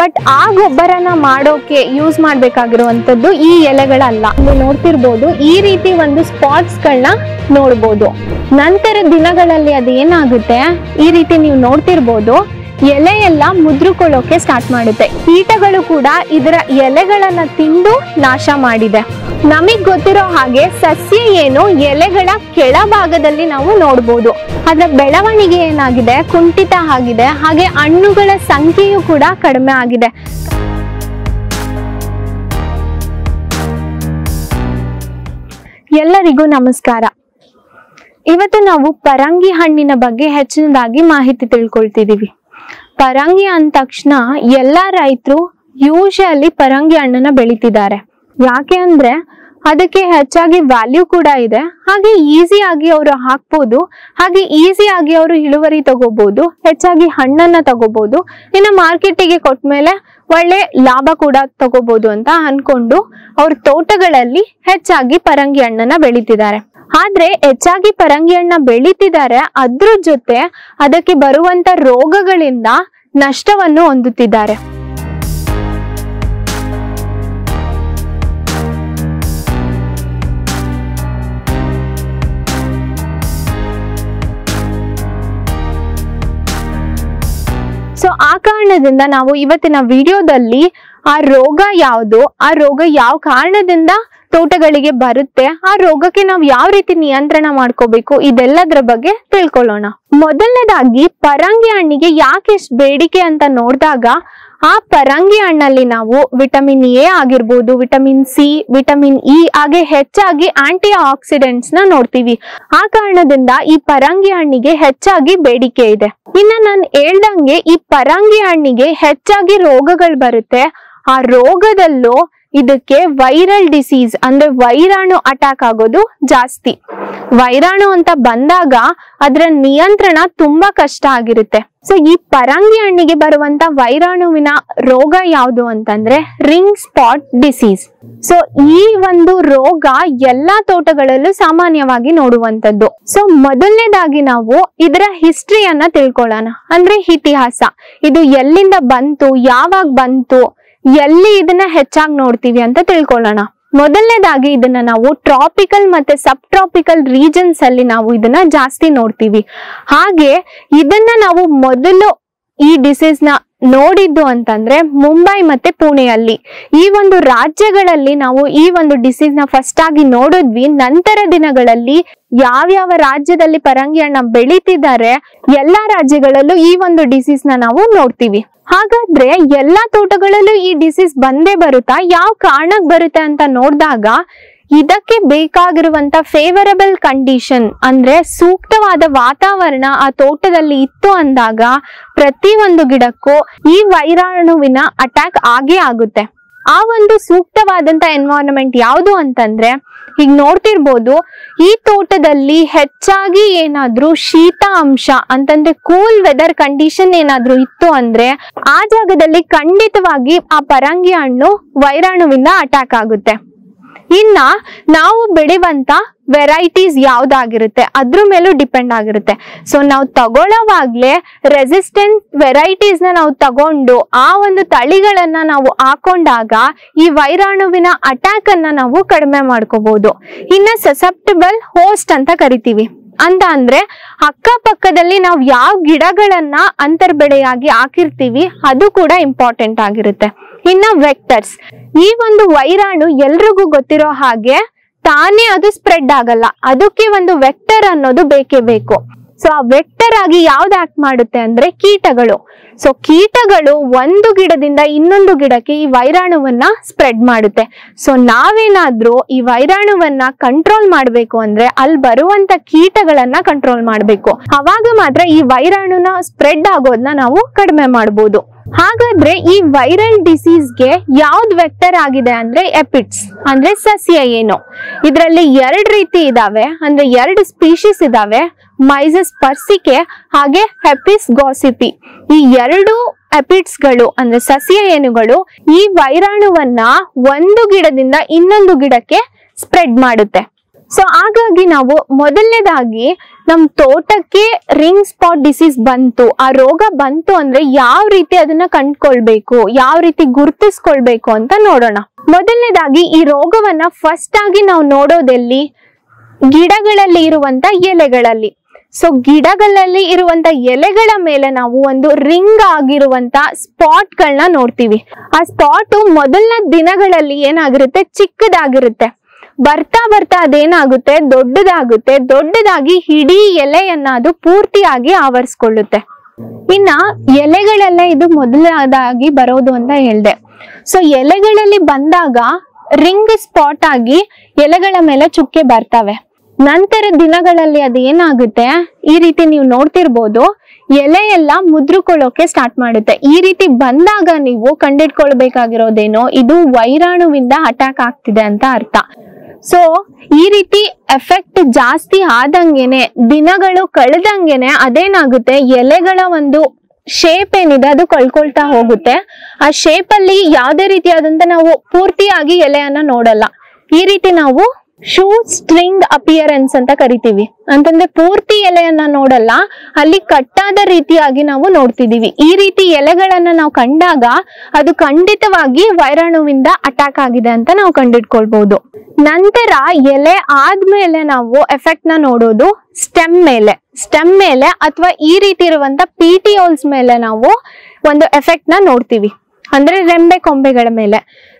But ಆ ಗೊಬ್ಬರನ ಮಾಡೋಕೆ ಯೂಸ್ ಮಾಡಬೇಕಾಗಿರುವಂತದ್ದು ಈ ಎಲೆಗಳಲ್ಲ. ನೀವು ನೋಡ್ತಿರಬಹುದು ಈ ರೀತಿ ಒಂದು ಸ್ಪಾಟ್ಸ್ ಗಳನ್ನ ನೋಡಬಹುದು. ನಂತರ ದಿನಗಳಲ್ಲಿ ಅದು ಏನಾಗುತ್ತೆ, ಈ ರೀತಿ ನೀವು ನೋಡ್ತಿರಬಹುದು ಎಲೆ ಎಲ್ಲ ಮುದ್ರುಕೊಳ್ಳೋಕೆ ಸ್ಟಾರ್ಟ್ ಮಾಡುತ್ತೆ. ಕೀಟಗಳು ಕೂಡ ಇದರ ಎಲೆಗಳನ್ನ ತಿಂದು ನಾಶ ಮಾಡಿದೆ. ನಮಗೆ ಗೊತ್ತಿರೋ ಹಾಗೆ ಸಸ್ಯ ಏನು ಎಲೆಗಳ ಕೆಳಭಾಗದಲ್ಲಿ ನಾವು ನೋಡಬಹುದು, ಅದರ ಬೆಳವಣಿಗೆ ಏನಾಗಿದೆ ಕುಂಠಿತ ಆಗಿದೆ, ಹಾಗೆ ಹಣ್ಣುಗಳ ಸಂಖ್ಯೆಯೂ ಕೂಡ ಕಡಿಮೆ ಆಗಿದೆ. ಎಲ್ಲರಿಗೂ ನಮಸ್ಕಾರ. ಇವತ್ತು ನಾವು ಪರಂಗಿ ಹಣ್ಣಿನ ಬಗ್ಗೆ ಹೆಚ್ಚಿನದಾಗಿ ಮಾಹಿತಿ ತಿಳ್ಕೊಳ್ತಿದ್ದೀವಿ. ಪರಂಗಿ ಅಂದ ತಕ್ಷಣ ಎಲ್ಲ ರೈತರು ಯೂಶಲಿ ಪರಂಗಿ ಹಣ್ಣನ್ನ ಬೆಳೀತಿದ್ದಾರೆ. ಯಾಕೆ ಅಂದ್ರೆ ಅದಕ್ಕೆ ಹೆಚ್ಚಾಗಿ ವ್ಯಾಲ್ಯೂ ಕೂಡ ಇದೆ, ಹಾಗೆ ಈಸಿ ಆಗಿ ಅವರು ಹಾಕ್ಬೋದು, ಹಾಗೆ ಈಸಿ ಆಗಿ ಅವರು ಇಳುವರಿ ತಗೋಬಹುದು, ಹೆಚ್ಚಾಗಿ ಹಣ್ಣನ್ನ ತಗೋಬಹುದು, ಇನ್ನು ಮಾರ್ಕೆಟಿಗೆ ಕೊಟ್ಟ ಮೇಲೆ ಒಳ್ಳೆ ಲಾಭ ಕೂಡ ತಗೋಬಹುದು ಅಂತ ಅನ್ಕೊಂಡು ಅವ್ರ ತೋಟಗಳಲ್ಲಿ ಹೆಚ್ಚಾಗಿ ಪರಂಗಿ ಹಣ್ಣನ್ನ ಬೆಳೀತಿದ್ದಾರೆ. ಆದ್ರೆ ಹೆಚ್ಚಾಗಿ ಪರಂಗಿ ಹಣ್ಣ ಬೆಳೀತಿದ್ದಾರೆ, ಅದ್ರ ಜೊತೆ ಅದಕ್ಕೆ ಬರುವಂತ ರೋಗಗಳಿಂದ ನಷ್ಟವನ್ನು ಹೊಂದುತ್ತಿದ್ದಾರೆ. ಸೊ ಆ ಕಾರಣದಿಂದ ನಾವು ಇವತ್ತಿನ ವಿಡಿಯೋದಲ್ಲಿ ಆ ರೋಗ ಯಾವುದು, ಆ ರೋಗ ಯಾವ ಕಾರಣದಿಂದ ತೋಟಗಳಿಗೆ ಬರುತ್ತೆ, ಆ ರೋಗಕ್ಕೆ ನಾವು ಯಾವ ರೀತಿ ನಿಯಂತ್ರಣ ಮಾಡ್ಕೋಬೇಕು, ಇದೆಲ್ಲದರ ಬಗ್ಗೆ ತಿಳ್ಕೊಳ್ಳೋಣ. ಮೊದಲನೇದಾಗಿ ಪರಂಗಿ ಹಣ್ಣಿಗೆ ಯಾಕೆ ಎಷ್ಟು ಬೇಡಿಕೆ ಅಂತ ನೋಡಿದಾಗ ಆ ಪರಂಗಿ ಹಣ್ಣಲ್ಲಿ ನಾವು ವಿಟಮಿನ್ ಎ ಆಗಿರ್ಬೋದು, ವಿಟಮಿನ್ ಸಿ, ವಿಟಮಿನ್ ಇ, ಹಾಗೆ ಹೆಚ್ಚಾಗಿ ಆಂಟಿ ಆಕ್ಸಿಡೆಂಟ್ಸ್ ನ ನೋಡ್ತೀವಿ. ಆ ಕಾರಣದಿಂದ ಈ ಪರಂಗಿ ಹಣ್ಣಿಗೆ ಹೆಚ್ಚಾಗಿ ಬೇಡಿಕೆ ಇದೆ. ಇನ್ನ ನಾನು ಹೇಳ್ದಂಗೆ ಈ ಪರಂಗಿ ಹಣ್ಣಿಗೆ ಹೆಚ್ಚಾಗಿ ರೋಗಗಳು ಬರುತ್ತೆ. ಆ ರೋಗದಲ್ಲೂ ಇದಕ್ಕೆ ವೈರಲ್ ಡಿಸೀಸ್ ಅಂದ್ರೆ ವೈರಾಣು ಅಟ್ಯಾಕ್ ಆಗೋದು ಜಾಸ್ತಿ. ವೈರಾಣು ಅಂತ ಬಂದಾಗ ಅದರ ನಿಯಂತ್ರಣ ತುಂಬಾ ಕಷ್ಟ ಆಗಿರುತ್ತೆ. ಸೊ ಈ ಪರಂಗಿ ಹಣ್ಣಿಗೆ ಬರುವಂತ ವೈರಾಣುವಿನ ರೋಗ ಯಾವುದು ಅಂತಂದ್ರೆ ರಿಂಗ್ ಸ್ಪಾಟ್ ಡಿಸೀಸ್. ಸೊ ಈ ಒಂದು ರೋಗ ಎಲ್ಲಾ ತೋಟಗಳಲ್ಲೂ ಸಾಮಾನ್ಯವಾಗಿ ನೋಡುವಂತದ್ದು. ಸೊ ಮೊದಲನೇದಾಗಿ ನಾವು ಇದರ ಹಿಸ್ಟ್ರಿಯನ್ನ ತಿಳ್ಕೊಳ್ಳೋಣ, ಅಂದ್ರೆ ಇತಿಹಾಸ. ಇದು ಎಲ್ಲಿಂದ ಬಂತು, ಯಾವಾಗ ಬಂತು, ಎಲ್ಲಿ ಇದನ್ನ ಹೆಚ್ಚಾಗಿ ನೋಡ್ತೀವಿ ಅಂತ ತಿಳ್ಕೊಳ್ಳೋಣ. ಮೊದಲನೇದಾಗಿ ಇದನ್ನ ನಾವು ಟ್ರಾಪಿಕಲ್ ಮತ್ತೆ ಸಬ್ ಟ್ರಾಪಿಕಲ್ ರೀಜನ್ಸ್ ಅಲ್ಲಿ ನಾವು ಇದನ್ನ ಜಾಸ್ತಿ ನೋಡ್ತೀವಿ. ಹಾಗೆ ಇದನ್ನ ನಾವು ಮೊದಲು ಈ ಡಿಸೀಸ್ ನ ನೋಡಿದ್ದು ಅಂತಂದ್ರೆ ಮುಂಬೈ ಮತ್ತೆ ಪುಣೆಯಲ್ಲಿ, ಈ ಒಂದು ರಾಜ್ಯಗಳಲ್ಲಿ ನಾವು ಈ ಒಂದು ಡಿಸೀಸ್ ನ ಫಸ್ಟ್ ಆಗಿ ನೋಡಿದ್ವಿ. ನಂತರ ದಿನಗಳಲ್ಲಿ ಯಾವ್ಯಾವ ರಾಜ್ಯದಲ್ಲಿ ಪರಂಗಿ ಹಣ್ಣ ಬೆಳೀತಿದ್ದಾರೆ ಎಲ್ಲಾ ರಾಜ್ಯಗಳಲ್ಲೂ ಈ ಒಂದು ಡಿಸೀಸ್ ನ ನಾವು ನೋಡ್ತೀವಿ. ಹಾಗಾದ್ರೆ ಎಲ್ಲಾ ತೋಟಗಳಲ್ಲೂ ಈ ಡಿಸೀಸ್ ಬಂದೇ ಬರುತ್ತಾ, ಯಾವ ಕಾರಣಕ್ಕೆ ಬರುತ್ತೆ ಅಂತ ನೋಡಿದಾಗ ಇದಕ್ಕೆ ಬೇಕಾಗಿರುವಂತ ಫೇವರಬಲ್ ಕಂಡೀಷನ್ ಅಂದ್ರೆ ಸೂಕ್ತವಾದ ವಾತಾವರಣ ಆ ತೋಟದಲ್ಲಿ ಇತ್ತು ಅಂದಾಗ ಪ್ರತಿ ಒಂದು ಗಿಡಕ್ಕೂ ಈ ವೈರಾಣುವಿನ ಅಟ್ಯಾಕ್ ಆಗೇ ಆಗುತ್ತೆ. ಆ ಒಂದು ಸೂಕ್ತವಾದಂತ ಎನ್ವೈರನ್ಮೆಂಟ್ ಯಾವುದು ಅಂತಂದ್ರೆ ಈಗ ನೋಡ್ತಿರ್ಬೋದು ಈ ತೋಟದಲ್ಲಿ ಹೆಚ್ಚಾಗಿ ಏನಾದ್ರೂ ಶೀತ ಅಂಶ ಅಂತಂದ್ರೆ ಕೂಲ್ ವೆದರ್ ಕಂಡೀಷನ್ ಏನಾದ್ರೂ ಇತ್ತು ಅಂದ್ರೆ ಆ ಜಾಗದಲ್ಲಿ ಖಂಡಿತವಾಗಿ ಆ ಪರಂಗಿ ಹಣ್ಣು ವೈರಾಣುವಿಂದ ಅಟ್ಯಾಕ್ ಆಗುತ್ತೆ. ಇನ್ನ ನಾವು ಬೆಳೆಯುವಂತ ವೆರೈಟೀಸ್ ಯಾವ್ದಾಗಿರುತ್ತೆ ಅದ್ರ ಮೇಲೂ ಡಿಪೆಂಡ್ ಆಗಿರುತ್ತೆ. ಸೊ ನಾವು ತಗೊಳ್ಳೋವಾಗ್ಲೇ ರೆಸಿಸ್ಟೆಂಟ್ ವೆರೈಟೀಸ್ ನ ನಾವು ತಗೊಂಡು ಆ ಒಂದು ತಳಿಗಳನ್ನ ನಾವು ಹಾಕೊಂಡಾಗ ಈ ವೈರಾಣುವಿನ ಅಟ್ಯಾಕ್ ಅನ್ನ ನಾವು ಕಡಿಮೆ ಮಾಡ್ಕೋಬಹುದು. ಇನ್ನ ಸಸೆಪ್ಟಬಲ್ ಹೋಸ್ಟ್ ಅಂತ ಕರಿತೀವಿ. ಅಂತ ಅಂದ್ರೆ ಅಕ್ಕ ಪಕ್ಕದಲ್ಲಿ ನಾವು ಯಾವ ಗಿಡಗಳನ್ನ ಅಂತರ್ ಬೆಳೆಯಾಗಿ ಹಾಕಿರ್ತೀವಿ ಅದು ಕೂಡ ಇಂಪಾರ್ಟೆಂಟ್ ಆಗಿರುತ್ತೆ. ಇನ್ನ ವೆಕ್ಟರ್ಸ್, ಈ ಒಂದು ವೈರಾಣು ಎಲ್ರಿಗೂ ಗೊತ್ತಿರೋ ಹಾಗೆ ತಾನೇ ಅದು ಸ್ಪ್ರೆಡ್ ಆಗಲ್ಲ, ಅದಕ್ಕೆ ಒಂದು ವೆಕ್ಟರ್ ಅನ್ನೋದು ಬೇಕೇ ಬೇಕು. ಸೊ ಆ ವೆಕ್ಟರ್ ಆಗಿ ಯಾವ್ದು ಆಕ್ಟ್ ಮಾಡುತ್ತೆ ಅಂದ್ರೆ ಕೀಟಗಳು. ಸೊ ಕೀಟಗಳು ಒಂದು ಗಿಡದಿಂದ ಇನ್ನೊಂದು ಗಿಡಕ್ಕೆ ಈ ವೈರಾಣುವನ್ನ ಸ್ಪ್ರೆಡ್ ಮಾಡುತ್ತೆ. ಸೊ ನಾವೇನಾದ್ರೂ ಈ ವೈರಾಣುವನ್ನ ಕಂಟ್ರೋಲ್ ಮಾಡ್ಬೇಕು ಅಂದ್ರೆ ಅಲ್ಲಿ ಬರುವಂತ ಕೀಟಗಳನ್ನ ಕಂಟ್ರೋಲ್ ಮಾಡ್ಬೇಕು. ಅವಾಗ ಮಾತ್ರ ಈ ವೈರಾಣುನ ಸ್ಪ್ರೆಡ್ ಆಗೋದನ್ನ ನಾವು ಕಡಿಮೆ ಮಾಡ್ಬೋದು. ಹಾಗಾದ್ರೆ ಈ ವೈರಲ್ ಡಿಸೀಸ್ಗೆ ಯಾವ್ದ್ ವೆಕ್ಟರ್ ಆಗಿದೆ ಅಂದ್ರೆ ಎಪಿಟ್ಸ್, ಅಂದ್ರೆ ಸಸ್ಯ ಏನು. ಇದರಲ್ಲಿ ಎರಡು ರೀತಿ ಇದಾವೆ, ಅಂದ್ರೆ ಎರಡು ಸ್ಪೀಶೀಸ್ ಇದಾವೆ, ಮೈಸಸ್ ಪರ್ಸಿಕೆ ಹಾಗೆ ಹೆಪಿಸ್ ಗಾಸಿಪಿ. ಈ ಎರಡು ಎಪಿಟ್ಸ್ ಗಳು ಅಂದ್ರೆ ಸಸ್ಯ ಏನುಗಳು ಈ ವೈರಾಣುವನ್ನ ಒಂದು ಗಿಡದಿಂದ ಇನ್ನೊಂದು ಗಿಡಕ್ಕೆ ಸ್ಪ್ರೆಡ್ ಮಾಡುತ್ತೆ. ಸೊ ಹಾಗಾಗಿ ನಾವು ಮೊದಲನೇದಾಗಿ ನಮ್ಮ ತೋಟಕ್ಕೆ ರಿಂಗ್ ಸ್ಪಾಟ್ ಡಿಸೀಸ್ ಬಂತು, ಆ ರೋಗ ಬಂತು ಅಂದ್ರೆ ಯಾವ ರೀತಿ ಅದನ್ನ ಕಂಡುಕೊಳ್ಳಬೇಕು, ಯಾವ ರೀತಿ ಗುರುತಿಸಿಕೊಳ್ಳಬೇಕು ಅಂತ ನೋಡೋಣ. ಮೊದಲನೇದಾಗಿ ಈ ರೋಗವನ್ನ ಫಸ್ಟ್ ಆಗಿ ನಾವು ನೋಡೋದೆಲ್ಲಿ, ಗಿಡಗಳಲ್ಲಿ ಇರುವಂತ ಎಲೆಗಳಲ್ಲಿ. ಸೊ ಗಿಡಗಳಲ್ಲಿ ಇರುವಂತ ಎಲೆಗಳ ಮೇಲೆ ನಾವು ಒಂದು ರಿಂಗ್ ಆಗಿರುವಂತ ಸ್ಪಾಟ್ ಗಳನ್ನ ನೋಡ್ತೀವಿ. ಆ ಸ್ಪಾಟ್ ಮೊದಲನ ದಿನಗಳಲ್ಲಿ ಏನಾಗಿರುತ್ತೆ, ಚಿಕ್ಕದಾಗಿರುತ್ತೆ. ಬರ್ತಾ ಬರ್ತಾ ಅದೇನಾಗುತ್ತೆ, ದೊಡ್ಡದಾಗುತ್ತೆ. ದೊಡ್ಡದಾಗಿ ಇಡೀ ಎಲೆಯನ್ನ ಅದು ಪೂರ್ತಿಯಾಗಿ ಆವರಿಸ್ಕೊಳ್ಳುತ್ತೆ. ಇನ್ನ ಎಲೆಗಳೆಲ್ಲ ಇದು ಮೊದಲನೇದಾಗಿ ಬರೋದು ಅಂತ ಹೇಳ್ದೆ. ಸೊ ಎಲೆಗಳಲ್ಲಿ ಬಂದಾಗ ರಿಂಗ್ ಸ್ಪಾಟ್ ಆಗಿ ಎಲೆಗಳ ಮೇಲೆ ಚುಕ್ಕೆ ಬರ್ತವೆ. ನಂತರ ದಿನಗಳಲ್ಲಿ ಅದೇನಾಗುತ್ತೆ, ಈ ರೀತಿ ನೀವು ನೋಡ್ತಿರ್ಬೋದು, ಎಲೆ ಎಲ್ಲ ಮುದ್ರುಕೊಳ್ಳೋಕೆ ಸ್ಟಾರ್ಟ್ ಮಾಡುತ್ತೆ. ಈ ರೀತಿ ಬಂದಾಗ ನೀವು ಕಂಡಿಡ್ಕೊಳ್ಬೇಕಾಗಿರೋದೇನೋ, ಇದು ವೈರಾಣುವಿಂದ ಅಟ್ಯಾಕ್ ಆಗ್ತಿದೆ ಅಂತ ಅರ್ಥ. ಸೊ ಈ ರೀತಿ ಎಫೆಕ್ಟ್ ಜಾಸ್ತಿ ಆದಂಗೆನೆ, ದಿನಗಳು ಕಳೆದಂಗೆನೆ ಅದೇನಾಗುತ್ತೆ, ಎಲೆಗಳ ಒಂದು ಶೇಪ್ ಏನಿದೆ ಅದು ಕಳ್ಕೊಳ್ತಾ ಹೋಗುತ್ತೆ. ಆ ಶೇಪ್ ಅಲ್ಲಿ ಯಾವ್ದೇ ರೀತಿಯಾದಂತ ನಾವು ಪೂರ್ತಿಯಾಗಿ ಎಲೆಯನ್ನ ನೋಡಲ್ಲ. ಈ ರೀತಿ ನಾವು ಶೂ ಸ್ಟ್ರಿಂಗ್ ಅಪಿಯರೆನ್ಸ್ ಅಂತ ಕರಿತೀವಿ. ಅಂತಂದ್ರೆ ಪೂರ್ತಿ ಎಲೆಯನ್ನ ನೋಡಲ್ಲ, ಅಲ್ಲಿ ಕಟ್ಟಾದ ರೀತಿಯಾಗಿ ನಾವು ನೋಡ್ತಿದೀವಿ. ಈ ರೀತಿ ಎಲೆಗಳನ್ನ ನಾವು ಕಂಡಾಗ ಅದು ಖಂಡಿತವಾಗಿ ವೈರಾಣುವಿಂದ ಅಟ್ಯಾಕ್ ಆಗಿದೆ ಅಂತ ನಾವು ಕಂಡಿಡ್ಕೊಳ್ಬಹುದು. ನಂತರ ಎಲೆ ಆದ್ಮೇಲೆ ನಾವು ಎಫೆಕ್ಟ್ ನ ನೋಡೋದು ಸ್ಟೆಮ್ ಮೇಲೆ ಅಥವಾ ಈ ರೀತಿ ಇರುವಂತ ಪಿಟಿಯೋಲ್ಸ್ ಮೇಲೆ ನಾವು ಒಂದು ಎಫೆಕ್ಟ್ ನ ನೋಡ್ತೀವಿ, ಅಂದ್ರೆ ರೆಂಬೆ ಕೊಂಬೆಗಳ ಮೇಲೆ.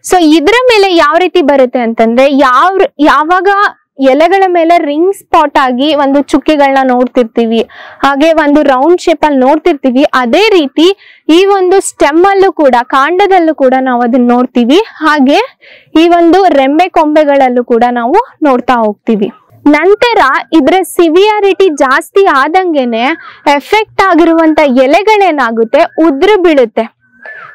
ಸೊ ಇದ್ರ ಮೇಲೆ ಯಾವ ರೀತಿ ಬರುತ್ತೆ ಅಂತಂದ್ರೆ, ಯಾವಾಗ ಎಲೆಗಳ ಮೇಲೆ ರಿಂಗ್ ಸ್ಪಾಟ್ ಆಗಿ ಒಂದು ಚುಕ್ಕೆಗಳನ್ನ ನೋಡ್ತಿರ್ತೀವಿ, ಹಾಗೆ ಒಂದು ರೌಂಡ್ ಶೇಪ್ ಅಲ್ಲಿ ನೋಡ್ತಿರ್ತೀವಿ, ಅದೇ ರೀತಿ ಈ ಒಂದು ಸ್ಟೆಮ್ ಅಲ್ಲೂ ಕೂಡ, ಕಾಂಡದಲ್ಲೂ ಕೂಡ ನಾವು ಅದನ್ನ ನೋಡ್ತೀವಿ. ಹಾಗೆ ಈ ಒಂದು ರೆಂಬೆ ಕೊಂಬೆಗಳಲ್ಲೂ ಕೂಡ ನಾವು ನೋಡ್ತಾ ಹೋಗ್ತೀವಿ. ನಂತರ ಇದರ ಸಿವಿಯಾರಿಟಿ ಜಾಸ್ತಿ ಆದಂಗೆನೆ ಎಫೆಕ್ಟ್ ಆಗಿರುವಂತ ಎಲೆಗಳೇನಾಗುತ್ತೆ, ಉದುರು ಬೀಳುತ್ತೆ.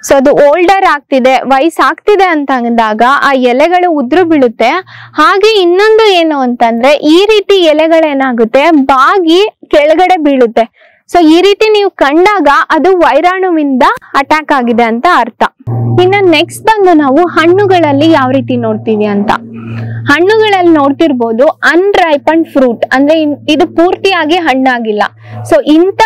ಸೊ ಅದು ಓಲ್ಡರ್ ಆಗ್ತಿದೆ, ವಯಸ್ಸಾಗ್ತಿದೆ ಅಂತ ಅಂದಾಗ ಆ ಎಲೆಗಳು ಉದುರು ಬೀಳುತ್ತೆ. ಹಾಗೆ ಇನ್ನೊಂದು ಏನು ಅಂತಂದ್ರೆ, ಈ ರೀತಿ ಎಲೆಗಳೇನಾಗುತ್ತೆ, ಬಾಗಿ ಕೆಳಗಡೆ ಬೀಳುತ್ತೆ. ಸೊ ಈ ರೀತಿ ನೀವು ಕಂಡಾಗ ಅದು ವೈರಾಣುವಿಂದ ಅಟ್ಯಾಕ್ ಆಗಿದೆ ಅಂತ ಅರ್ಥ. ಇನ್ನ ನೆಕ್ಸ್ಟ್ ಬಂದು ನಾವು ಹಣ್ಣುಗಳಲ್ಲಿ ಯಾವ ರೀತಿ ನೋಡ್ತೀವಿ ಅಂತ, ಹಣ್ಣುಗಳಲ್ಲಿ ನೋಡ್ತಿರ್ಬೋದು ಅನ್ರೈಪನ್ ಫ್ರೂಟ್, ಅಂದ್ರೆ ಇದು ಪೂರ್ತಿಯಾಗಿ ಹಣ್ಣಾಗಿಲ್ಲ. ಸೊ ಇಂಥ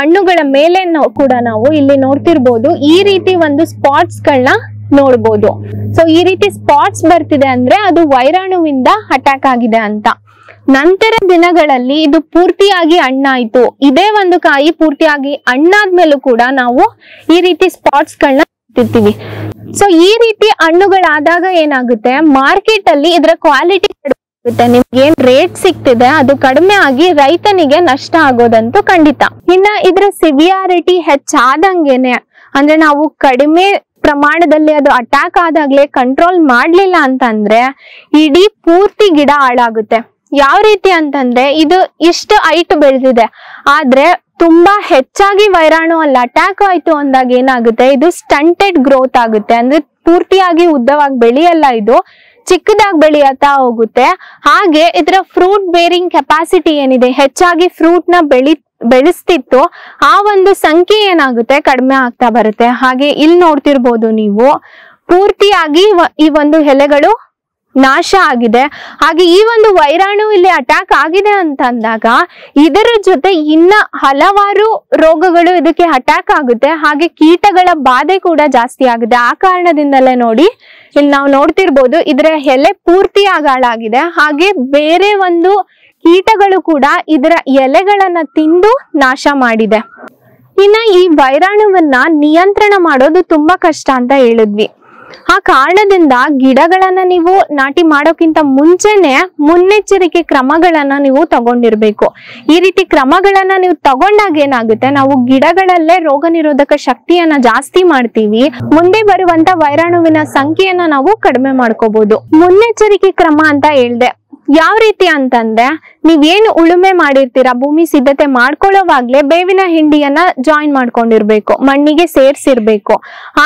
ಹಣ್ಣುಗಳ ಮೇಲೆ ಕೂಡ ನಾವು ಇಲ್ಲಿ ನೋಡ್ತಿರ್ಬೋದು ಈ ರೀತಿ ಒಂದು ಸ್ಪಾಟ್ಸ್ ಗಳನ್ನ ನೋಡ್ಬೋದು. ಸೊ ಈ ರೀತಿ ಸ್ಪಾಟ್ಸ್ ಬರ್ತಿದೆ ಅಂದ್ರೆ ಅದು ವೈರಾಣುವಿಂದ ಅಟ್ಯಾಕ್ ಆಗಿದೆ ಅಂತ. ನಂತರ ದಿನಗಳಲ್ಲಿ ಇದು ಪೂರ್ತಿಯಾಗಿ ಹಣ್ಣಾಯ್ತು, ಇದೇ ಒಂದು ಕಾಯಿ ಪೂರ್ತಿಯಾಗಿ ಹಣ್ಣಾದ್ಮೇಲೂ ಕೂಡ ನಾವು ಈ ರೀತಿ ಸ್ಪಾಟ್ಸ್ ಗಳನ್ನ ನೋಡ್ತಿರ್ತೀವಿ. ಸೊ ಈ ರೀತಿ ಹಣ್ಣುಗಳಾದಾಗ ಏನಾಗುತ್ತೆ, ಮಾರ್ಕೆಟ್ ಅಲ್ಲಿ ಇದರ ಕ್ವಾಲಿಟಿ ಕಡಿಮೆ, ನಿಮ್ಗೆ ಏನ್ ರೇಟ್ ಸಿಗ್ತಿದೆ ಅದು ಕಡಿಮೆ ಆಗಿ ರೈತನಿಗೆ ನಷ್ಟ ಆಗೋದಂತೂ ಖಂಡಿತ. ಇನ್ನ ಇದರ ಸಿವಿಯಾರಿಟಿ ಹೆಚ್ಚಾದಂಗೆನೆ, ಅಂದ್ರೆ ನಾವು ಕಡಿಮೆ ಪ್ರಮಾಣದಲ್ಲಿ ಅದು ಅಟ್ಯಾಕ್ ಆದಾಗ್ಲೇ ಕಂಟ್ರೋಲ್ ಮಾಡ್ಲಿಲ್ಲ ಅಂತ ಅಂದ್ರೆ ಇಡೀ ಪೂರ್ತಿ ಗಿಡ ಹಾಳಾಗುತ್ತೆ. ಯಾವ ರೀತಿ ಅಂತಂದ್ರೆ, ಇದು ಇಷ್ಟು ಹೈಟ್ ಬೆಳೆದಿದೆ, ಆದ್ರೆ ತುಂಬಾ ಹೆಚ್ಚಾಗಿ ವೈರಾಣು ಅಲ್ಲಿ ಅಟ್ಯಾಕ್ ಆಯ್ತು ಅಂದಾಗ ಏನಾಗುತ್ತೆ, ಇದು ಸ್ಟಂಟೆಡ್ ಗ್ರೋತ್ ಆಗುತ್ತೆ. ಅಂದ್ರೆ ಪೂರ್ತಿಯಾಗಿ ಉದ್ದವಾಗಿ ಬೆಳೆಯಲ್ಲ, ಇದು ಚಿಕ್ಕದಾಗಿ ಬೆಳೆಯತಾ ಹೋಗುತ್ತೆ. ಹಾಗೆ ಇದರ ಫ್ರೂಟ್ ಬೇರಿಂಗ್ ಕೆಪಾಸಿಟಿ ಏನಿದೆ, ಹೆಚ್ಚಾಗಿ ಫ್ರೂಟ್ ನ ಬೆಳೆಸ್ತಿತ್ತು, ಆ ಒಂದು ಸಂಖ್ಯೆ ಏನಾಗುತ್ತೆ, ಕಡಿಮೆ ಆಗ್ತಾ ಬರುತ್ತೆ. ಹಾಗೆ ಇಲ್ಲಿ ನೋಡ್ತಿರ್ಬೋದು ನೀವು, ಪೂರ್ತಿಯಾಗಿ ಈ ಒಂದು ಎಲೆಗಳು ನಾಶ ಆಗಿದೆ. ಹಾಗೆ ಈ ಒಂದು ವೈರಾಣು ಇಲ್ಲಿ ಅಟ್ಯಾಕ್ ಆಗಿದೆ ಅಂತ ಅಂದಾಗ ಇದರ ಜೊತೆ ಇನ್ನ ಹಲವಾರು ರೋಗಗಳು ಇದಕ್ಕೆ ಅಟ್ಯಾಕ್ ಆಗುತ್ತೆ. ಹಾಗೆ ಕೀಟಗಳ ಬಾಧೆ ಕೂಡ ಜಾಸ್ತಿ ಆಗಿದೆ. ಆ ಕಾರಣದಿಂದಲೇ ನೋಡಿ ಇಲ್ಲಿ ನಾವು ನೋಡ್ತಿರ್ಬೋದು ಇದರ ಎಲೆ ಪೂರ್ತಿಯಾಗಿ ಹಾಳಾಗಿದೆ. ಹಾಗೆ ಬೇರೆ ಒಂದು ಕೀಟಗಳು ಕೂಡ ಇದರ ಎಲೆಗಳನ್ನ ತಿಂದು ನಾಶ ಮಾಡಿದೆ. ಇನ್ನ ಈ ವೈರಾಣುವನ್ನ ನಿಯಂತ್ರಣ ಮಾಡೋದು ತುಂಬಾ ಕಷ್ಟ ಅಂತ ಹೇಳಿದ್ವಿ. ಆ ಕಾರಣದಿಂದ ಗಿಡಗಳನ್ನ ನೀವು ನಾಟಿ ಮಾಡೋಕ್ಕಿಂತ ಮುಂಚೆನೆ ಮುನ್ನೆಚ್ಚರಿಕೆ ಕ್ರಮಗಳನ್ನ ನೀವು ತಗೊಂಡಿರ್ಬೇಕು. ಈ ರೀತಿ ಕ್ರಮಗಳನ್ನ ನೀವು ತಗೊಂಡಾಗ ಏನಾಗುತ್ತೆ, ನಾವು ಗಿಡಗಳಲ್ಲೇ ರೋಗ ನಿರೋಧಕ ಶಕ್ತಿಯನ್ನ ಜಾಸ್ತಿ ಮಾಡ್ತೀವಿ, ಮುಂದೆ ಬರುವಂತ ವೈರಾಣುವಿನ ಸಂಖ್ಯೆಯನ್ನ ನಾವು ಕಡಿಮೆ ಮಾಡ್ಕೋಬಹುದು. ಮುನ್ನೆಚ್ಚರಿಕೆ ಕ್ರಮ ಅಂತ ಹೇಳ್ದೆ, ಯಾವ ರೀತಿ ಅಂತಂದ್ರೆ, ನೀವೇನು ಉಳುಮೆ ಮಾಡಿರ್ತೀರಾ, ಭೂಮಿ ಸಿದ್ಧತೆ ಮಾಡ್ಕೊಳ್ಳೋವಾಗ್ಲೇ ಬೇವಿನ ಹಿಂಡಿಯನ್ನ ಜಾಯಿನ್ ಮಾಡ್ಕೊಂಡಿರ್ಬೇಕು, ಮಣ್ಣಿಗೆ ಸೇರ್ಸಿರ್ಬೇಕು.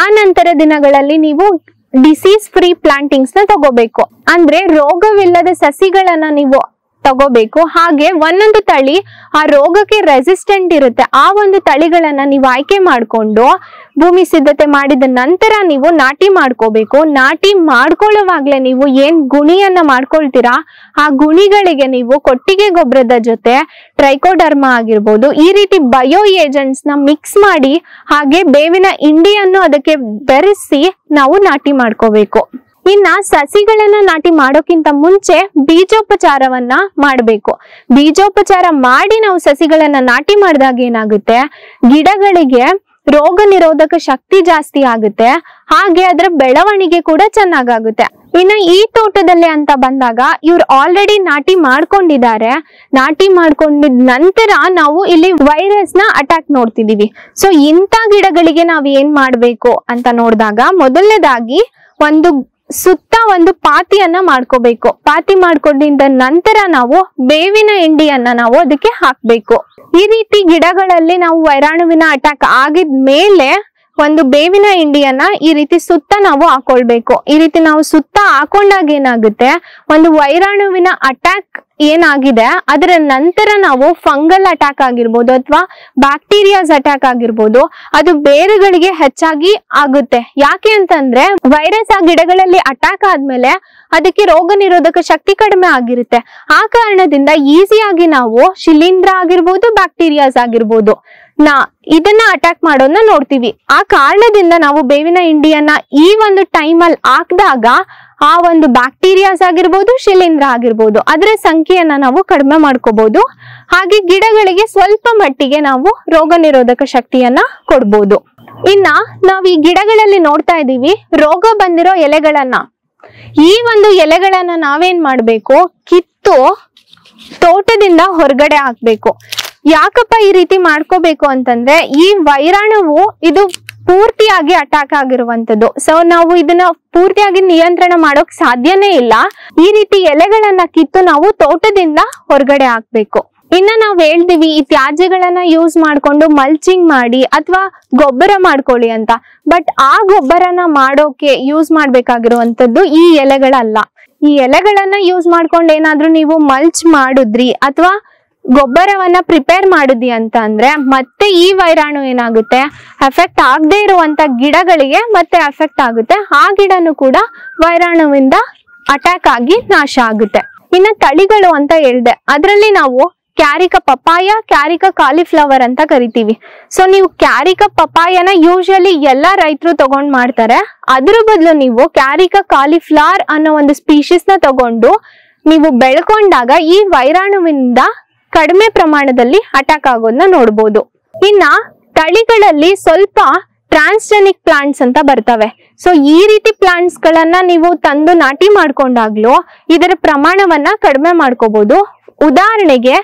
ಆ ನಂತರ ದಿನಗಳಲ್ಲಿ ನೀವು ಡಿಸೀಸ್ ಫ್ರೀ ಪ್ಲಾಂಟಿಂಗ್ಸ್ ನ ತಗೋಬೇಕು. ಅಂದ್ರೆ ರೋಗವಿಲ್ಲದ ಸಸಿಗಳನ್ನ ನೀವು ತಗೋಬೇಕು. ಹಾಗೆ ಒಂದೊಂದು ತಳಿ ಆ ರೋಗಕ್ಕೆ ರೆಸಿಸ್ಟೆಂಟ್ ಇರುತ್ತೆ, ಆ ಒಂದು ತಳಿಗಳನ್ನು ನೀವು ಆಯ್ಕೆ ಮಾಡಿಕೊಂಡು ಭೂಮಿ ಸಿದ್ಧತೆ ಮಾಡಿದ ನಂತರ ನೀವು ನಾಟಿ ಮಾಡ್ಕೋಬೇಕು. ನಾಟಿ ಮಾಡ್ಕೊಳ್ಳೋವಾಗಲೇ ನೀವು ಏನ್ ಗುಣಿಯನ್ನ ಮಾಡ್ಕೊಳ್ತೀರಾ ಆ ಗುಣಿಗಳಿಗೆ ನೀವು ಕೊಟ್ಟಿಗೆ ಗೊಬ್ಬರದ ಜೊತೆ ಟ್ರೈಕೋಡರ್ಮ ಆಗಿರ್ಬೋದು ಈ ರೀತಿ ಬಯೋ ಏಜೆಂಟ್ಸ್ ನ ಮಿಕ್ಸ್ ಮಾಡಿ ಹಾಗೆ ಬೇವಿನ ಹಿಂಡಿಯನ್ನು ಅದಕ್ಕೆ ಬೆರೆಸಿ ನಾವು ನಾಟಿ ಮಾಡ್ಕೋಬೇಕು. ಇನ್ನ ಸಸಿಗಳನ್ನ ನಾಟಿ ಮಾಡೋಕ್ಕಿಂತ ಮುಂಚೆ ಬೀಜೋಪಚಾರವನ್ನ ಮಾಡಬೇಕು. ಬೀಜೋಪಚಾರ ಮಾಡಿ ನಾವು ಸಸಿಗಳನ್ನ ನಾಟಿ ಮಾಡಿದಾಗ ಏನಾಗುತ್ತೆ, ಗಿಡಗಳಿಗೆ ರೋಗ ನಿರೋಧಕ ಶಕ್ತಿ ಜಾಸ್ತಿ ಆಗುತ್ತೆ, ಹಾಗೆ ಅದರ ಬೆಳವಣಿಗೆ ಕೂಡ ಚೆನ್ನಾಗುತ್ತೆ. ಇನ್ನ ಈ ತೋಟದಲ್ಲಿ ಅಂತ ಬಂದಾಗ ಇವ್ರು ಆಲ್ರೆಡಿ ನಾಟಿ ಮಾಡ್ಕೊಂಡಿದ್ದಾರೆ. ನಾಟಿ ಮಾಡ್ಕೊಂಡಿದ ನಂತರ ನಾವು ಇಲ್ಲಿ ವೈರಸ್ ನ ಅಟ್ಯಾಕ್ ನೋಡ್ತಿದೀವಿ. ಸೊ ಇಂಥ ಗಿಡಗಳಿಗೆ ನಾವ್ ಏನ್ ಮಾಡ್ಬೇಕು ಅಂತ ನೋಡಿದಾಗ ಮೊದಲನೇದಾಗಿ ಒಂದು ಸುತ್ತ ಒಂದು ಪಾತಿಯನ್ನ ಮಾಡ್ಕೋಬೇಕು. ಪಾತಿ ಮಾಡ್ಕೊಂಡಿದ್ದ ನಂತರ ನಾವು ಬೇವಿನ ಹಿಂಡಿಯನ್ನ ನಾವು ಅದಕ್ಕೆ ಹಾಕ್ಬೇಕು. ಈ ರೀತಿ ಗಿಡಗಳಲ್ಲಿ ನಾವು ವೈರಾಣುವಿನ ಅಟ್ಯಾಕ್ ಆಗಿದ ಮೇಲೆ ಒಂದು ಬೇವಿನ ಹಿಂಡಿಯನ್ನ ಈ ರೀತಿ ಸುತ್ತ ನಾವು ಹಾಕೊಳ್ಬೇಕು. ಈ ರೀತಿ ನಾವು ಸುತ್ತ ಹಾಕೊಂಡಾಗ ಏನಾಗುತ್ತೆ, ಒಂದು ವೈರಾಣುವಿನ ಅಟ್ಯಾಕ್ ಏನಾಗಿದೆ ಅದರ ನಂತರ ನಾವು ಫಂಗಲ್ ಅಟ್ಯಾಕ್ ಆಗಿರ್ಬೋದು ಅಥವಾ ಬ್ಯಾಕ್ಟೀರಿಯಾಸ್ ಅಟ್ಯಾಕ್ ಆಗಿರ್ಬೋದು ಅದು ಬೇರುಗಳಿಗೆ ಹೆಚ್ಚಾಗಿ ಆಗುತ್ತೆ. ಯಾಕೆ ಅಂತಂದ್ರೆ ವೈರಸ್ ಆ ಗಿಡಗಳಲ್ಲಿ ಅಟ್ಯಾಕ್ ಆದ್ಮೇಲೆ ಅದಕ್ಕೆ ರೋಗ ನಿರೋಧಕ ಶಕ್ತಿ ಕಡಿಮೆ ಆಗಿರುತ್ತೆ. ಆ ಕಾರಣದಿಂದ ಈಸಿಯಾಗಿ ನಾವು ಶಿಲೀಂಧ್ರ ಆಗಿರ್ಬೋದು ಬ್ಯಾಕ್ಟೀರಿಯಾಸ್ ಆಗಿರ್ಬೋದು ಇದನ್ನ ಅಟ್ಯಾಕ್ ಮಾಡೋದನ್ನ ನೋಡ್ತೀವಿ. ಆ ಕಾರಣದಿಂದ ನಾವು ಬೇವಿನ ಹಿಂಡಿಯನ್ನ ಈ ಒಂದು ಟೈಮ್ ಅಲ್ಲಿ ಹಾಕಿದಾಗ ಆ ಒಂದು ಬ್ಯಾಕ್ಟೀರಿಯಾಸ್ ಆಗಿರ್ಬೋದು ಶಿಲೀಂಧ್ರ ಆಗಿರ್ಬೋದು ಅದರ ಸಂಖ್ಯೆಯನ್ನ ನಾವು ಕಡಿಮೆ ಮಾಡ್ಕೋಬಹುದು. ಹಾಗೆ ಗಿಡಗಳಿಗೆ ಸ್ವಲ್ಪ ಮಟ್ಟಿಗೆ ನಾವು ರೋಗ ನಿರೋಧಕ ಶಕ್ತಿಯನ್ನ ಕೊಡ್ಬೋದು. ಇನ್ನ ನಾವು ಈ ಗಿಡಗಳಲ್ಲಿ ನೋಡ್ತಾ ಇದೀವಿ ರೋಗ ಬಂದಿರೋ ಎಲೆಗಳನ್ನ, ಈ ಒಂದು ಎಲೆಗಳನ್ನ ನಾವೇನ್ ಮಾಡ್ಬೇಕು, ಕಿತ್ತು ತೋಟದಿಂದ ಹೊರಗಡೆ ಹಾಕ್ಬೇಕು. ಯಾಕಪ್ಪ ಈ ರೀತಿ ಮಾಡ್ಕೋಬೇಕು ಅಂತಂದ್ರೆ ಈ ವೈರಾಣುವು ಇದು ಪೂರ್ತಿಯಾಗಿ ಅಟ್ಯಾಕ್ ಆಗಿರುವಂತದ್ದು. ಸೊ ನಾವು ಇದನ್ನ ಪೂರ್ತಿಯಾಗಿ ನಿಯಂತ್ರಣ ಮಾಡೋಕ್ ಸಾಧ್ಯನೇ ಇಲ್ಲ. ಈ ರೀತಿ ಎಲೆಗಳನ್ನ ಕಿತ್ತು ನಾವು ತೋಟದಿಂದ ಹೊರಗಡೆ ಹಾಕ್ಬೇಕು. ಇನ್ನ ನಾವ್ ಹೇಳ್ತೀವಿ ಈ ತ್ಯಾಜ್ಯಗಳನ್ನ ಯೂಸ್ ಮಾಡ್ಕೊಂಡು ಮಲ್ಚಿಂಗ್ ಮಾಡಿ ಅಥವಾ ಗೊಬ್ಬರ ಮಾಡ್ಕೊಳ್ಳಿ ಅಂತ, ಬಟ್ ಆ ಗೊಬ್ಬರನ ಮಾಡೋಕೆ ಯೂಸ್ ಮಾಡ್ಬೇಕಾಗಿರುವಂತದ್ದು ಈ ಎಲೆಗಳಲ್ಲ. ಈ ಎಲೆಗಳನ್ನ ಯೂಸ್ ಮಾಡ್ಕೊಂಡು ಏನಾದ್ರೂ ನೀವು ಮಲ್ಚ್ ಮಾಡುದ್ರಿ ಅಥವಾ ಗೊಬ್ಬರವನ್ನ ಪ್ರಿಪೇರ್ ಮಾಡಿದ್ವಿ ಅಂತ ಅಂದ್ರೆ ಮತ್ತೆ ಈ ವೈರಾಣು ಏನಾಗುತ್ತೆ ಎಫೆಕ್ಟ್ ಆಗದೆ ಇರುವಂತ ಗಿಡಗಳಿಗೆ ಮತ್ತೆ ಎಫೆಕ್ಟ್ ಆಗುತ್ತೆ. ಆ ಗಿಡನು ಕೂಡ ವೈರಾಣುವಿಂದ ಅಟ್ಯಾಕ್ ಆಗಿ ನಾಶ ಆಗುತ್ತೆ. ಇನ್ನ ತಳಿಗಳು ಅಂತ ಹೇಳ್ದೆ, ಅದರಲ್ಲಿ ನಾವು ಕ್ಯಾರಿಕಾ ಪಪ್ಪಾಯ, ಕ್ಯಾರಿಕಾ ಕಾಲಿಫ್ಲವರ್ ಅಂತ ಕರಿತೀವಿ. ಸೊ ನೀವು ಕ್ಯಾರಿಕಾ ಪಪ್ಪಾಯನ ಯೂಶಲಿ ಎಲ್ಲಾ ರೈತರು ತಗೊಂಡ್ ಮಾಡ್ತಾರೆ. ಅದ್ರ ಬದಲು ನೀವು ಕ್ಯಾರಿಕಾ ಕಾಲಿಫ್ಲವರ್ ಅನ್ನೋ ಒಂದು ಸ್ಪೀಶೀಸ್ ನ ತಗೊಂಡು ನೀವು ಬೆಳ್ಕೊಂಡಾಗ ಈ ವೈರಾಣುವಿಂದ ಕಡಿಮೆ ಪ್ರಮಾಣದಲ್ಲಿ ಅಟ್ಯಾಕ್ ಆಗೋದನ್ನ ನೋಡ್ಬೋದು. ಇನ್ನ ತಳಿಗಳಲ್ಲಿ ಸ್ವಲ್ಪ ಟ್ರಾನ್ಸ್ಜೆನಿಕ್ ಪ್ಲಾಂಟ್ಸ್ ಅಂತ ಬರ್ತವೆ. ಸೊ ಈ ರೀತಿ ಪ್ಲಾಂಟ್ಸ್ ಗಳನ್ನ ನೀವು ತಂದು ನಾಟಿ ಮಾಡ್ಕೊಂಡಾಗ್ಲೂ ಇದರ ಪ್ರಮಾಣವನ್ನ ಕಡಿಮೆ ಮಾಡ್ಕೋಬಹುದು. ಉದಾಹರಣೆಗೆ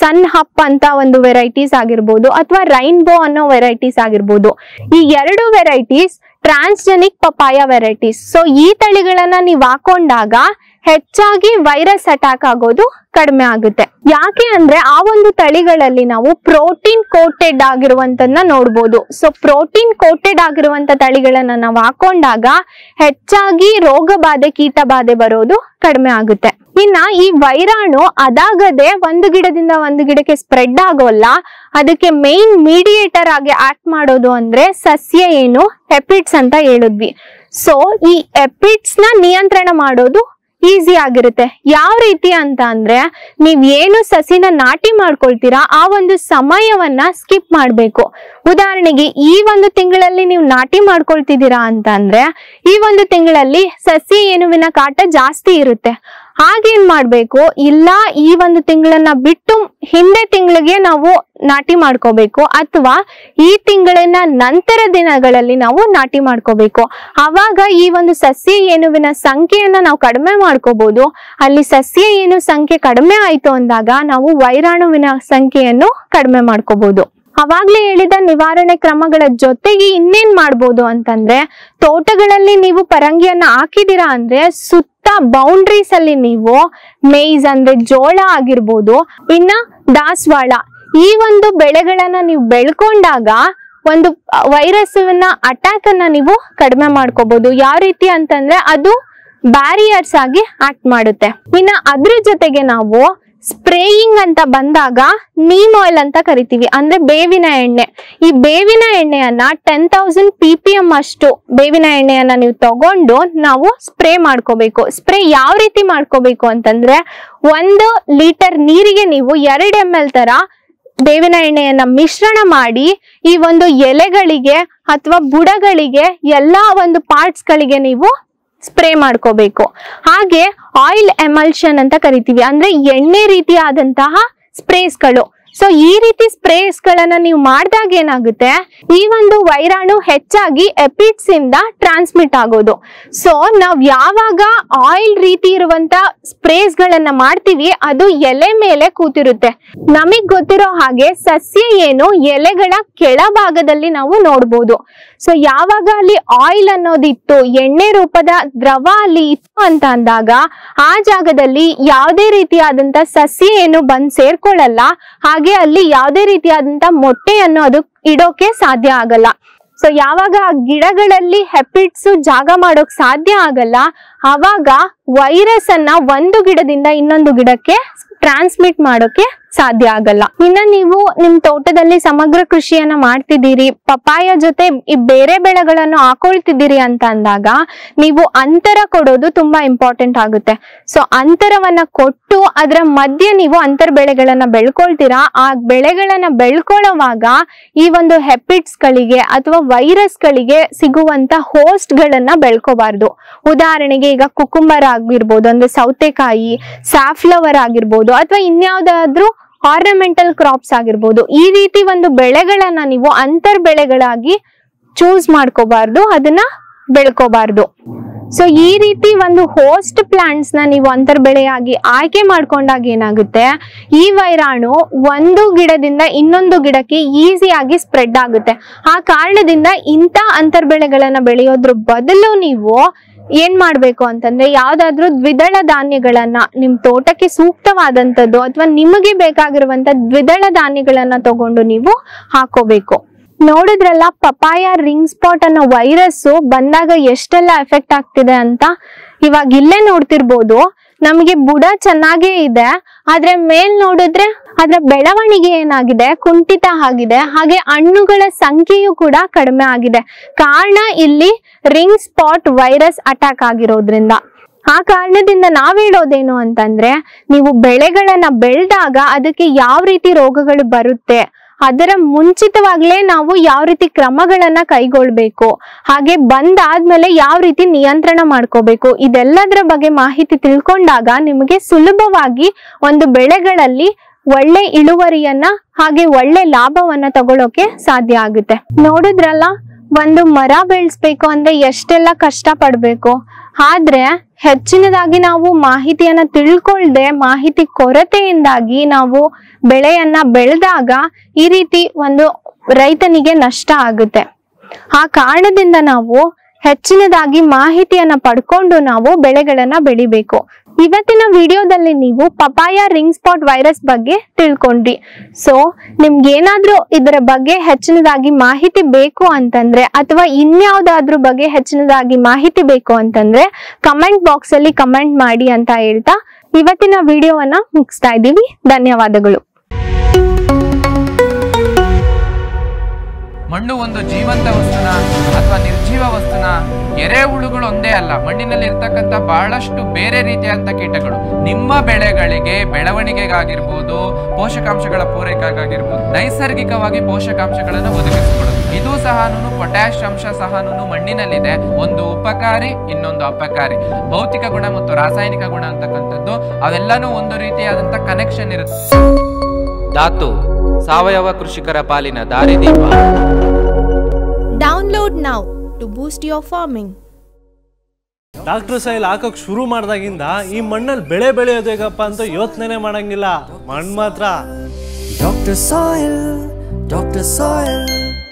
ಸನ್ ಹಪ್ ಅಂತ ಒಂದು ವೆರೈಟೀಸ್ ಆಗಿರ್ಬೋದು ಅಥವಾ ರೈನ್ಬೋ ಅನ್ನೋ ವೆರೈಟೀಸ್ ಆಗಿರ್ಬೋದು. ಈ ಎರಡು varieties transgenic papaya varieties. So ಈ ತಳಿಗಳನ್ನ ನೀವು ಹಾಕೊಂಡಾಗ ಹೆಚ್ಚಾಗಿ ವೈರಸ್ ಅಟ್ಯಾಕ್ ಆಗೋದು ಕಡಿಮೆ ಆಗುತ್ತೆ. ಯಾಕೆ ಅಂದ್ರೆ ಆ ಒಂದು ತಳಿಗಳಲ್ಲಿ ನಾವು ಪ್ರೋಟೀನ್ ಕೋಟೆಡ್ ಆಗಿರುವಂತನ್ನ ನೋಡ್ಬೋದು. ಸೊ ಪ್ರೋಟೀನ್ ಕೋಟೆಡ್ ಆಗಿರುವಂತ ತಳಿಗಳನ್ನ ನಾವು ಹಾಕೊಂಡಾಗ ಹೆಚ್ಚಾಗಿ ರೋಗ ಬಾಧೆ ಕೀಟ ಬಾಧೆ ಬರೋದು ಕಡಿಮೆ ಆಗುತ್ತೆ. ಇನ್ನ ಈ ವೈರಾಣು ಅದಾಗದೆ ಒಂದು ಗಿಡದಿಂದ ಒಂದು ಗಿಡಕ್ಕೆ ಸ್ಪ್ರೆಡ್ ಆಗೋಲ್ಲ. ಅದಕ್ಕೆ ಮೇನ್ ಮೀಡಿಯೇಟರ್ ಆಗಿ ಆಕ್ಟ್ ಮಾಡೋದು ಅಂದ್ರೆ ಸಸ್ಯ ಏನು ಹೆಪಿಟ್ಸ್ ಅಂತ ಹೇಳಿದ್ವಿ. ಸೊ ಈ ಹೆಪಿಟ್ಸ್ ನ ನಿಯಂತ್ರಣ ಮಾಡೋದು ಈಸಿ ಆಗಿರುತ್ತೆ. ಯಾವ ರೀತಿ ಅಂತ ಅಂದ್ರೆ ನೀವ್ ಏನು ಸಸಿನ ನಾಟಿ ಮಾಡ್ಕೊಳ್ತೀರಾ ಆ ಒಂದು ಸಮಯವನ್ನ ಸ್ಕಿಪ್ ಮಾಡ್ಬೇಕು. ಉದಾಹರಣೆಗೆ ಈ ಒಂದು ತಿಂಗಳಲ್ಲಿ ನೀವು ನಾಟಿ ಮಾಡ್ಕೊಳ್ತಿದ್ದೀರಾ ಅಂತ ಅಂದ್ರೆ ಈ ಒಂದು ತಿಂಗಳಲ್ಲಿ ಸಸಿ ಏನುವಿನ ಕಾಟ ಜಾಸ್ತಿ ಇರುತ್ತೆ. ಹಾಗೇನ್ ಮಾಡ್ಬೇಕು, ಇಲ್ಲ ಈ ಒಂದು ತಿಂಗಳನ್ನ ಬಿಟ್ಟು ಹಿಂದೆ ತಿಂಗಳಿಗೆ ನಾವು ನಾಟಿ ಮಾಡ್ಕೋಬೇಕು ಅಥವಾ ಈ ತಿಂಗಳಿನ ನಂತರ ದಿನಗಳಲ್ಲಿ ನಾವು ನಾಟಿ ಮಾಡ್ಕೋಬೇಕು. ಅವಾಗ ಈ ಒಂದು ಸಸ್ಯ ಏನುವಿನ ಸಂಖ್ಯೆಯನ್ನ ನಾವು ಕಡಿಮೆ ಮಾಡ್ಕೋಬಹುದು. ಅಲ್ಲಿ ಸಸ್ಯ ಏನು ಸಂಖ್ಯೆ ಕಡಿಮೆ ಆಯ್ತು ಅಂದಾಗ ನಾವು ವೈರಾಣುವಿನ ಸಂಖ್ಯೆಯನ್ನು ಕಡಿಮೆ ಮಾಡ್ಕೋಬಹುದು. ಅವಾಗ್ಲೇ ಹೇಳಿದ ನಿವಾರಣೆ ಕ್ರಮಗಳ ಜೊತೆಗೆ ಇನ್ನೇನ್ ಮಾಡ್ಬೋದು ಅಂತಂದ್ರೆ ತೋಟಗಳಲ್ಲಿ ನೀವು ಪರಂಗಿಯನ್ನ ಹಾಕಿದೀರಾ ಅಂದ್ರೆ ಸುತ್ತ ಬೌಂಡ್ರೀಸ್ ಅಲ್ಲಿ ನೀವು ಮೇಜ್ ಅಂದ್ರೆ ಜೋಳ ಆಗಿರ್ಬೋದು ಇನ್ನ ದಾಸವಾಳ ಈ ಒಂದು ಬೆಳೆಗಳನ್ನ ನೀವು ಬೆಳ್ಕೊಂಡಾಗ ಒಂದು ವೈರಸ್ನ ಅಟ್ಯಾಕ್ ಅನ್ನ ನೀವು ಕಡಿಮೆ ಮಾಡ್ಕೋಬಹುದು. ಯಾವ ರೀತಿ ಅಂತಂದ್ರೆ ಅದು ಬ್ಯಾರಿಯರ್ಸ್ ಆಗಿ ಆಕ್ಟ್ ಮಾಡುತ್ತೆ. ಇನ್ನ ಅದ್ರ ಜೊತೆಗೆ ನಾವು ಸ್ಪ್ರೇಯಿಂಗ್ ಅಂತ ಬಂದಾಗ ನೀಮ್ ಆಯಿಲ್ ಅಂತ ಕರೀತೀವಿ. ಅಂದ್ರೆ ಬೇವಿನ ಎಣ್ಣೆ. ಈ ಬೇವಿನ ಎಣ್ಣೆಯನ್ನ 10000 ppm ಅಷ್ಟು ಬೇವಿನ ಎಣ್ಣೆಯನ್ನ ನೀವು ತಗೊಂಡು ನಾವು ಸ್ಪ್ರೇ ಮಾಡ್ಕೋಬೇಕು. ಸ್ಪ್ರೇ ಯಾವ ರೀತಿ ಮಾಡ್ಕೋಬೇಕು ಅಂತಂದ್ರೆ 1 ಲೀಟರ್ ನೀರಿಗೆ ನೀವು 2 ml ತರ ಬೇವಿನ ಎಣ್ಣೆಯನ್ನ ಮಿಶ್ರಣ ಮಾಡಿ ಈ ಒಂದು ಎಲೆಗಳಿಗೆ ಅಥವಾ ಬುಡಗಳಿಗೆ ಎಲ್ಲಾ ಒಂದು ಪಾರ್ಟ್ಸ್ ಗಳಿಗೆ ನೀವು ಸ್ಪ್ರೇ ಮಾಡ್ಕೋಬೇಕು. ಹಾಗೆ ಆಯಿಲ್ ಎಮಲ್ಷನ್ ಅಂತ ಕರೀತೀವಿ. ಅಂದ್ರೆ ಎಣ್ಣೆ ರೀತಿಯಾದಂತ ಸ್ಪ್ರೇಸ್ ಗಳು. ಸೋ ಈ ರೀತಿ ಸ್ಪ್ರೇಸ್ ಗಳನ್ನು ನೀವು ಮಾಡಿದಾಗ ಏನಾಗುತ್ತೆ, ಈ ಒಂದು ವೈರಾಣು ಹೆಚ್ಚಾಗಿ ಎಪಿಟ್ಸ್ ಇಂದ ಟ್ರಾನ್ಸ್ಮಿಟ್ ಆಗೋದು. ಸೋ ನಾವು ಯಾವಾಗ ಆಯಿಲ್ ರೀತಿ ಇರುವಂತ ಸ್ಪ್ರೇಸ್ ಗಳನ್ನು ಮಾಡ್ತೀವಿ ಅದು ಎಲೆ ಮೇಲೆ ಕೂತಿರುತ್ತೆ. ನಮಗೆ ಗೊತ್ತಿರೋ ಹಾಗೆ ಸಸ್ಯ ಏನು ಎಲೆಗಳ ಕೆಳಭಾಗದಲ್ಲಿ ನಾವು ನೋಡಬಹುದು. ಸೋ ಯಾವಾಗ ಅಲ್ಲಿ ಆಯಿಲ್ ಅನ್ನೋದಿತ್ತು, ಎಣ್ಣೆ ರೂಪದ ದ್ರವ ಅಲ್ಲಿ ಇತ್ತು ಅಂತ ಅಂದಾಗ ಆ ಜಾಗದಲ್ಲಿ ಯಾವುದೇ ರೀತಿಯಾದಂತ ಸಸ್ಯ ಏನು ಬಂದು ಸೇರ್ಕೊಳ್ಳಲ್ಲ. ಹಾಗೆ ಅಲ್ಲಿ ಯಾವುದೇ ರೀತಿಯಾದಂತ ಮೊಟ್ಟೆಯನ್ನು ಅದು ಇಡೋಕೆ ಸಾಧ್ಯ ಆಗಲ್ಲ. ಸೊ ಯಾವಾಗ ಗಿಡಗಳಲ್ಲಿ ಹೆಪಿಟ್ಸ್ ಜಾಗ ಮಾಡೋಕ್ ಸಾಧ್ಯ ಆಗಲ್ಲ ಆವಾಗ ವೈರಸ್ ಅನ್ನ ಒಂದು ಗಿಡದಿಂದ ಇನ್ನೊಂದು ಗಿಡಕ್ಕೆ ಟ್ರಾನ್ಸ್ಮಿಟ್ ಮಾಡೋಕೆ ಸಾಧ್ಯ ಆಗಲ್ಲ. ಇನ್ನ ನೀವು ನಿಮ್ ತೋಟದಲ್ಲಿ ಸಮಗ್ರ ಕೃಷಿಯನ್ನ ಮಾಡ್ತಿದ್ದೀರಿ, ಪಪ್ಪಾಯ ಜೊತೆ ಈ ಬೇರೆ ಬೆಳೆಗಳನ್ನು ಹಾಕೊಳ್ತಿದ್ದೀರಿ ಅಂತ ಅಂದಾಗ ನೀವು ಅಂತರ ಕೊಡೋದು ತುಂಬಾ ಇಂಪಾರ್ಟೆಂಟ್ ಆಗುತ್ತೆ. ಸೊ ಅಂತರವನ್ನ ಕೊಟ್ಟು ಅದರ ಮಧ್ಯೆ ನೀವು ಅಂತರ ಬೆಳೆಗಳನ್ನ ಬೆಳ್ಕೊಳ್ತೀರಾ. ಆ ಬೆಳೆಗಳನ್ನ ಬೆಳ್ಕೊಳ್ಳೋವಾಗ ಈ ಒಂದು ಹೆಪಿಟ್ಸ್ ಗಳಿಗೆ ಅಥವಾ ವೈರಸ್ ಗಳಿಗೆ ಸಿಗುವಂತ ಹೋಸ್ಟ್ ಗಳನ್ನ ಬೆಳ್ಕೋಬಾರ್ದು. ಉದಾಹರಣೆಗೆ ಈಗ ಕುಕುಂಬರ್ ಆಗಿರ್ಬೋದು, ಅಂದ್ರೆ ಸೌತೆಕಾಯಿ, ಸಾಫ್ಲವರ್ ಆಗಿರ್ಬೋದು, ಅಥವಾ ಇನ್ಯಾವುದಾದ್ರೂ ಆರ್ನಮೆಂಟಲ್ ಕ್ರಾಪ್ಸ್ ಆಗಿರ್ಬೋದು. ಈ ರೀತಿ ಒಂದು ಬೆಳೆಗಳನ್ನ ನೀವು ಅಂತರ್ ಬೆಳೆಗಳಾಗಿ ಚೂಸ್ ಮಾಡ್ಕೋಬಾರ್ದು, ಅದನ್ನ ಬೆಳ್ಕೋಬಾರ್ದು. ಸೊ ಈ ರೀತಿ ಒಂದು ಹೋಸ್ಟ್ ಪ್ಲಾಂಟ್ಸ್ ನ ನೀವು ಅಂತರ್ ಬೆಳೆಯಾಗಿ ಆಯ್ಕೆ ಮಾಡ್ಕೊಂಡಾಗ ಏನಾಗುತ್ತೆ, ಈ ವೈರಾಣು ಒಂದು ಗಿಡದಿಂದ ಇನ್ನೊಂದು ಗಿಡಕ್ಕೆ ಈಸಿಯಾಗಿ ಸ್ಪ್ರೆಡ್ ಆಗುತ್ತೆ. ಆ ಕಾರಣದಿಂದ ಇಂಥ ಅಂತರ್ ಬೆಳೆಗಳನ್ನ ಬೆಳೆಯೋದ್ರ ಬದಲು ನೀವು ಏನ್ ಮಾಡ್ಬೇಕು ಅಂತಂದ್ರೆ ಯಾವ್ದಾದ್ರು ದ್ವಿದಳ ಧಾನ್ಯಗಳನ್ನ, ನಿಮ್ ತೋಟಕ್ಕೆ ಸೂಕ್ತವಾದಂಥದ್ದು ಅಥವಾ ನಿಮಗೆ ಬೇಕಾಗಿರುವಂತ ದ್ವಿದಳ ಧಾನ್ಯಗಳನ್ನ ತಗೊಂಡು ನೀವು ಹಾಕೋಬೇಕು. ನೋಡಿದ್ರಲ್ಲ, ಪಪಾಯ ರಿಂಗ್ ಸ್ಪಾಟ್ ಅನ್ನೋ ವೈರಸ್ ಬಂದಾಗ ಎಷ್ಟೆಲ್ಲ ಎಫೆಕ್ಟ್ ಆಗ್ತಿದೆ ಅಂತ. ಇವಾಗ ಇಲ್ಲೇ ನೋಡ್ತಿರ್ಬೋದು, ನಮಗೆ ಬುಡ ಚೆನ್ನಾಗೇ ಇದೆ, ಆದ್ರೆ ಮೇಲ್ ನೋಡಿದ್ರೆ ಅದರ ಬೆಳವಣಿಗೆ ಏನಾಗಿದೆ, ಕುಂಠಿತ ಆಗಿದೆ. ಹಾಗೆ ಹಣ್ಣುಗಳ ಸಂಖ್ಯೆಯೂ ಕೂಡ ಕಡಿಮೆ ಆಗಿದೆ. ಕಾರಣ ಇಲ್ಲಿ ರಿಂಗ್ ಸ್ಪಾಟ್ ವೈರಸ್ ಅಟ್ಯಾಕ್ ಆಗಿರೋದ್ರಿಂದ. ಆ ಕಾರಣದಿಂದ ನಾವ್ ಹೇಳೋದೇನು ಅಂತಂದ್ರೆ, ನೀವು ಬೆಳೆಗಳನ್ನ ಬೆಳೆದಾಗ ಅದಕ್ಕೆ ಯಾವ ರೀತಿ ರೋಗಗಳು ಬರುತ್ತೆ, ಅದರ ಮುಂಚಿತವಾಗ್ಲೇ ನಾವು ಯಾವ ರೀತಿ ಕ್ರಮಗಳನ್ನ ಕೈಗೊಳ್ಬೇಕು, ಹಾಗೆ ಬಂದಾದ್ಮೇಲೆ ಯಾವ ರೀತಿ ನಿಯಂತ್ರಣ ಮಾಡ್ಕೋಬೇಕು, ಇದೆಲ್ಲದರ ಬಗ್ಗೆ ಮಾಹಿತಿ ತಿಳ್ಕೊಂಡಾಗ ನಿಮಗೆ ಸುಲಭವಾಗಿ ಒಂದು ಬೆಳೆಗಳಲ್ಲಿ ಒಳ್ಳೆ ಇಳುವರಿಯನ್ನ ಹಾಗೆ ಒಳ್ಳೆ ಲಾಭವನ್ನ ತಗೊಳ್ಳೋಕೆ ಸಾಧ್ಯ ಆಗುತ್ತೆ. ನೋಡಿದ್ರಲ್ಲ, ಒಂದು ಮರ ಬೆಳೆಸ್ಬೇಕು ಅಂದ್ರೆ ಎಷ್ಟೆಲ್ಲ ಕಷ್ಟ ಪಡ್ಬೇಕು. ಆದ್ರೆ ಹೆಚ್ಚಿನದಾಗಿ ನಾವು ಮಾಹಿತಿಯನ್ನ ತಿಳ್ಕೊಳ್ದೆ, ಮಾಹಿತಿ ಕೊರತೆಯಿಂದಾಗಿ ನಾವು ಬೆಳೆಯನ್ನ ಬೆಳೆದಾಗ ಈ ರೀತಿ ಒಂದು ರೈತನಿಗೆ ನಷ್ಟ ಆಗುತ್ತೆ. ಆ ಕಾರಣದಿಂದ ನಾವು ಹೆಚ್ಚಿನದಾಗಿ ಮಾಹಿತಿಯನ್ನ ಪಡ್ಕೊಂಡು ನಾವು ಬೆಳೆಗಳನ್ನ ಬೆಳಿಬೇಕು. ಇವತ್ತಿನ ವಿಡಿಯೋದಲ್ಲಿ ನೀವು ಪಪಾಯ ರಿಂಗ್ ಸ್ಪಾಟ್ ವೈರಸ್ ಬಗ್ಗೆ ತಿಳ್ಕೊಂಡ್ರಿ. ಸೊ ನಿಮ್ಗೆ ಏನಾದ್ರೂ ಇದರ ಬಗ್ಗೆ ಹೆಚ್ಚಿನದಾಗಿ ಮಾಹಿತಿ ಬೇಕು ಅಂತಂದ್ರೆ ಅಥವಾ ಇನ್ಯಾವುದಾದ್ರೂ ಬಗ್ಗೆ ಹೆಚ್ಚಿನದಾಗಿ ಮಾಹಿತಿ ಬೇಕು ಅಂತಂದ್ರೆ ಕಮೆಂಟ್ ಬಾಕ್ಸ್ ಅಲ್ಲಿ ಕಮೆಂಟ್ ಮಾಡಿ ಅಂತ ಹೇಳ್ತಾ ಇವತ್ತಿನ ವಿಡಿಯೋವನ್ನ ಮುಗಿಸ್ತಾ ಇದ್ದೀವಿ. ಧನ್ಯವಾದಗಳು. ಮಣ್ಣು ಒಂದು ಜೀವಂತ ವಸ್ತುನ ಅಥವಾ ನಿರ್ಜೀವ ವಸ್ತುನ? ಎರೆಹುಳುಗಳು ಒಂದೇ ಅಲ್ಲ, ಮಣ್ಣಿನಲ್ಲಿ ಇರ್ತಕ್ಕಂಥ ಬಹಳಷ್ಟು ಬೇರೆ ರೀತಿಯಾದಂಥ ಕೀಟಗಳು ನಿಮ್ಮ ಬೆಳೆಗಳಿಗೆ ಬೆಳವಣಿಗೆಗಾಗಿರ್ಬೋದು, ಪೋಷಕಾಂಶಗಳ ಪೂರೈಕೆಗಾಗಿರ್ಬೋದು, ನೈಸರ್ಗಿಕವಾಗಿ ಪೋಷಕಾಂಶಗಳನ್ನು ಒದಗಿಸಿಕೊಡುತ್ತೆ. ಇದು ಸಹನೂ ಪೊಟ್ಯಾಶ್ ಅಂಶ ಸಹನೂ ಮಣ್ಣಿನಲ್ಲಿದೆ. ಒಂದು ಉಪಕಾರಿ, ಇನ್ನೊಂದು ಅಪಕಾರಿ. ಭೌತಿಕ ಗುಣ ಮತ್ತು ರಾಸಾಯನಿಕ ಗುಣ ಅಂತಕ್ಕಂಥದ್ದು ಅವೆಲ್ಲನೂ ಒಂದು ರೀತಿಯಾದಂಥ ಕನೆಕ್ಷನ್ ಇರುತ್ತೆ. ಧಾತು ಸಾವಯವ ಕೃಷಿಕರ ಪಾಲಿನ ದಾರಿದೀಪ. Download now to boost your farming. Doctor ಸೈಲ್ ಹಾಕಕ್ ಶುರು ಮಾಡಿದಾಗಿಂದ ಈ ಮಣ್ಣಲ್ಲಿ ಬೆಳೆ ಬೆಳೆಯೋದು ಹೇಗಪ್ಪ ಅಂತ ಯೋಚನೆ ಮಾಡಂಗಿಲ್ಲ. ಮಣ್ಣು ಮಾತ್ರ ಡಾಕ್ಟರ್ ಸೈಲ್.